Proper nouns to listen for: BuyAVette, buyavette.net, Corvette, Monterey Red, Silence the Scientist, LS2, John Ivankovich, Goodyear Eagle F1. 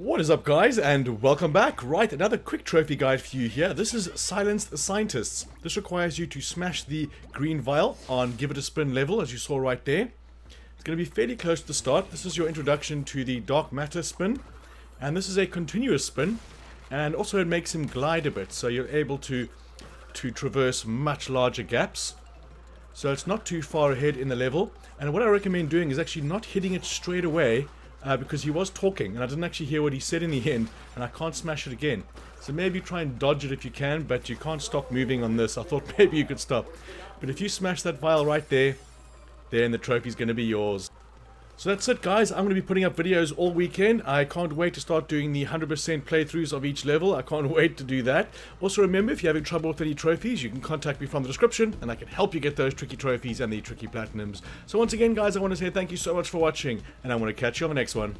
What is up, guys, and welcome back. Right, another quick trophy guide for you here. This is Silence the Scientist. This requires you to smash the green vial on Give It a Spin level, as you saw right there. It's going to be fairly close to the start. This is your introduction to the dark matter spin, and this is a continuous spin, and also it makes him glide a bit, so you're able to traverse much larger gaps. So it's not too far ahead in the level, and what I recommend doing is actually not hitting it straight away, because he was talking and I didn't actually hear what he said in the end, and I can't smash it again. So maybe try and dodge it if you can, but you can't stop moving on this. I thought maybe you could stop, but if you smash that vial right there, then the trophy's going to be yours. So that's it, guys. I'm going to be putting up videos all weekend. I can't wait to start doing the 100% playthroughs of each level. I can't wait to do that. Also, remember, if you're having trouble with any trophies, you can contact me from the description, and I can help you get those tricky trophies and the tricky platinums. So once again, guys, I want to say thank you so much for watching, and I want to catch you on the next one.